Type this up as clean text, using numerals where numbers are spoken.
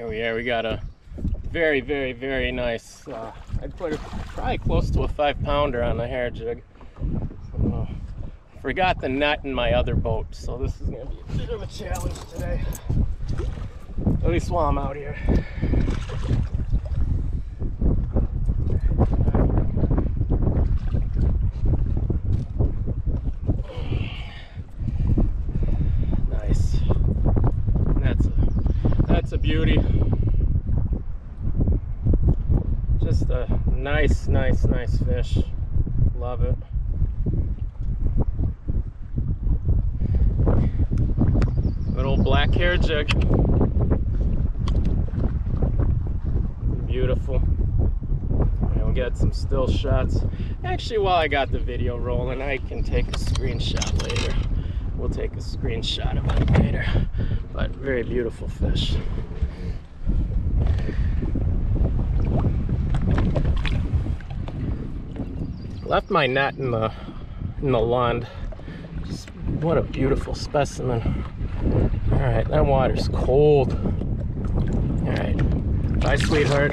Here we are. We got a very, very, very nice, I'd put it probably close to a 5-pounder on the hair jig. So, forgot the net in my other boat, so this is going to be a bit of a challenge today. At least while I'm out here. Nice. That's a beauty. Just a nice, nice, nice fish. Love it. Little black hair jig. Beautiful. And we'll get some still shots. Actually, while I got the video rolling, I can take a screenshot later. We'll take a screenshot of it later. But very beautiful fish. Left my net in the Lund. Just what a beautiful specimen. All right, that water's cold. All right. Bye, sweetheart.